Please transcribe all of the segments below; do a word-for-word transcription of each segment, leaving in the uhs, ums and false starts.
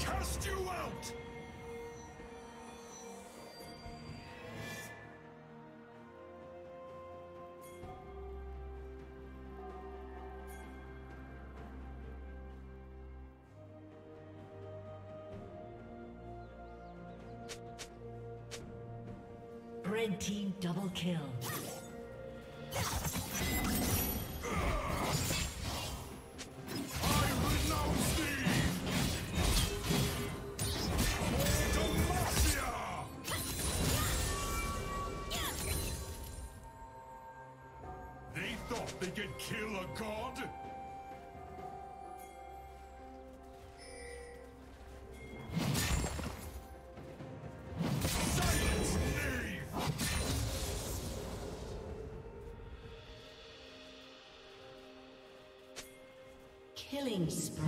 Cast you out! Red team double kill. They can kill a god? Killing spree.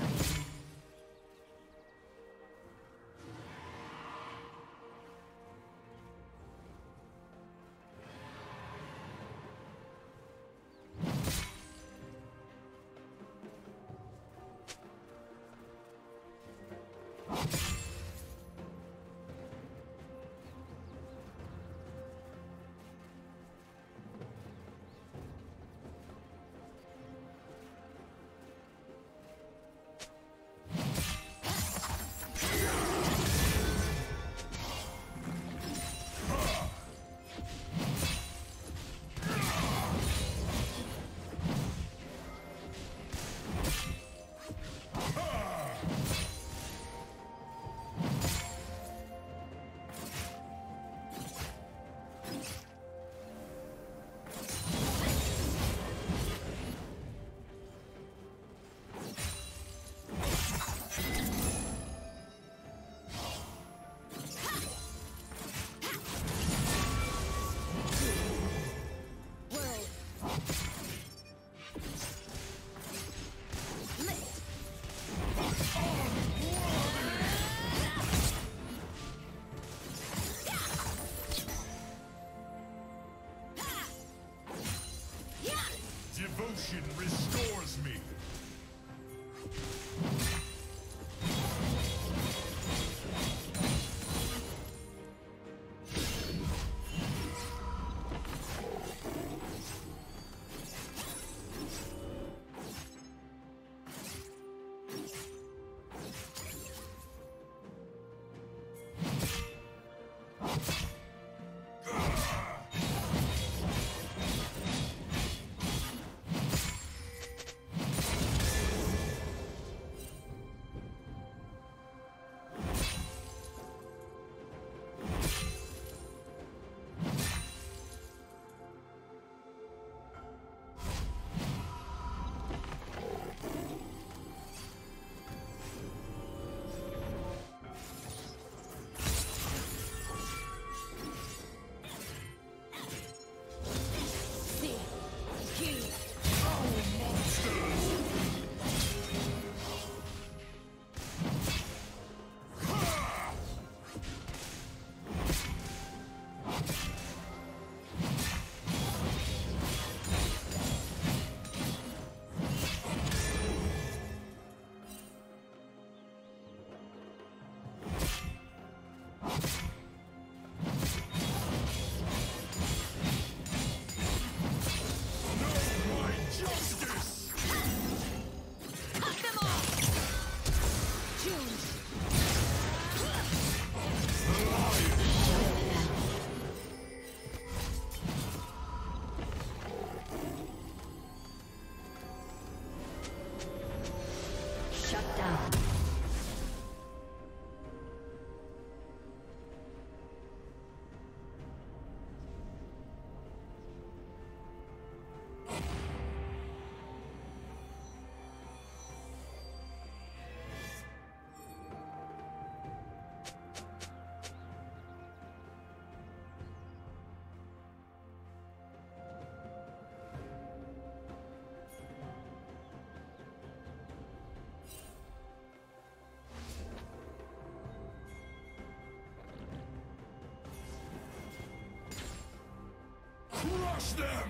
Crush them!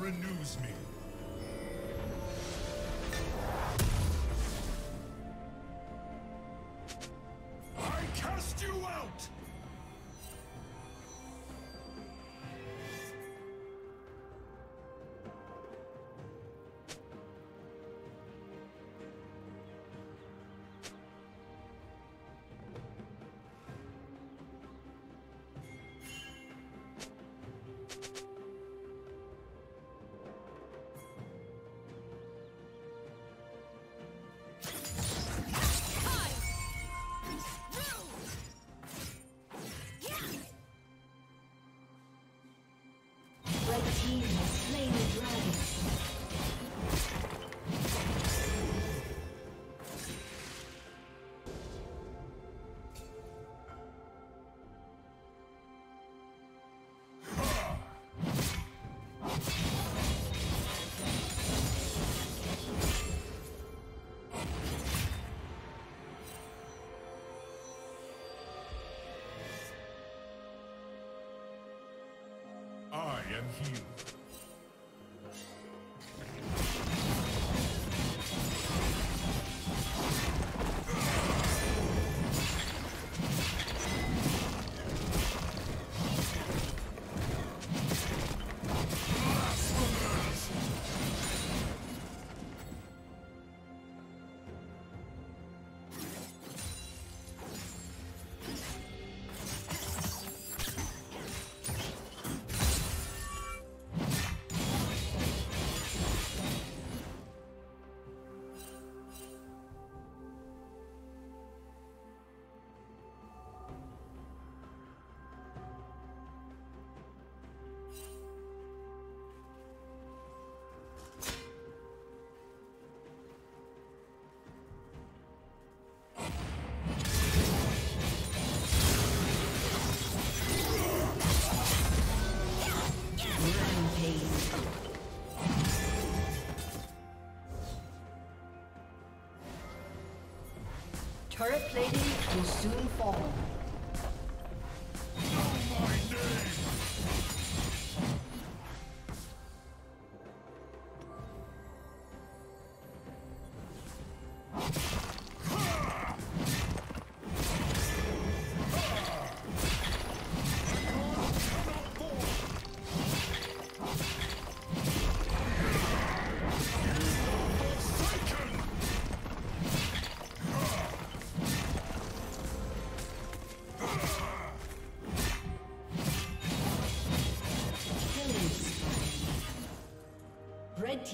Renews me. I cast you out. I am healed. Turret plating will soon fall. Know my name! Red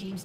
team's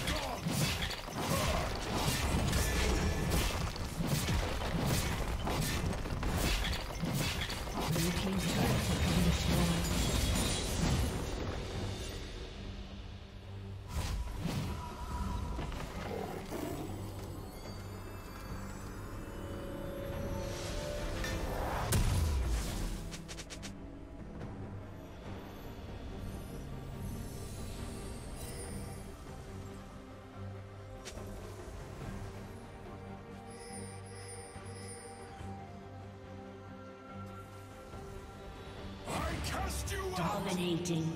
Blue team's turret has been destroyed. Dominating.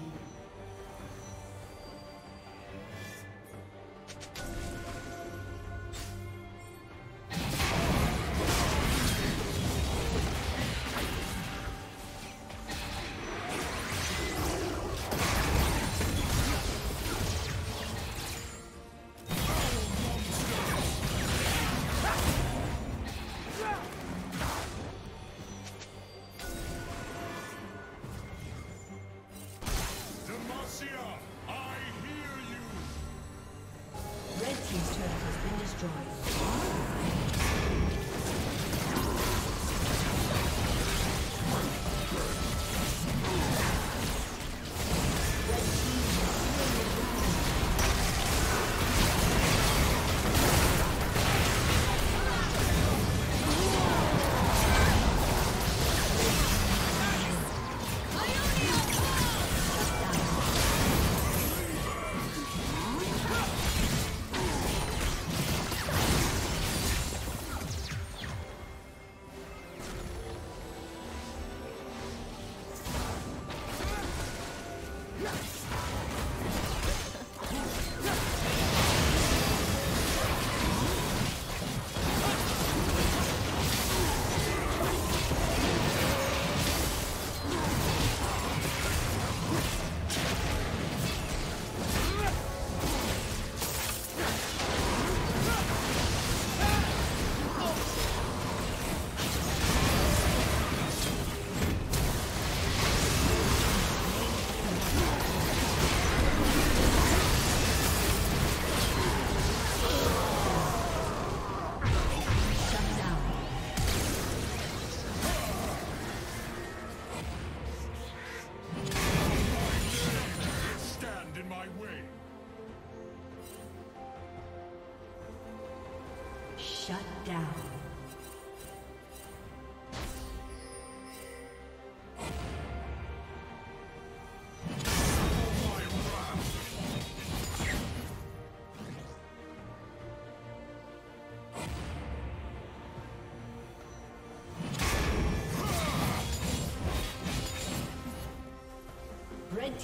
Shut down. Red team's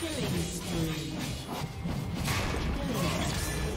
Killing spree. Killing spree.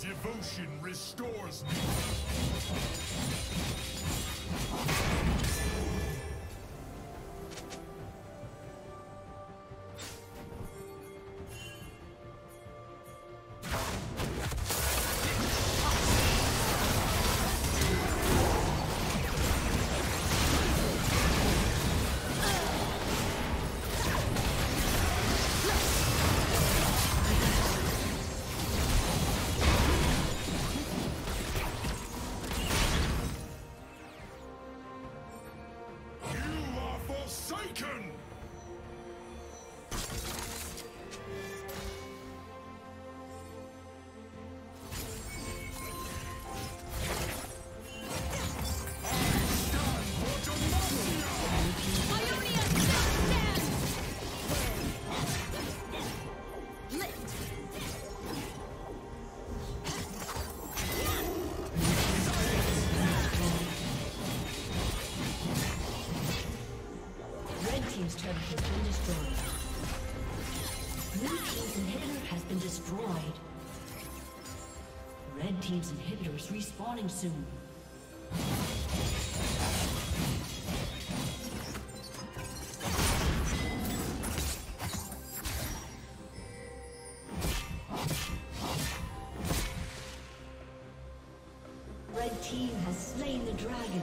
Devotion restores me. Team's inhibitor is respawning soon. Red team has slain the dragon.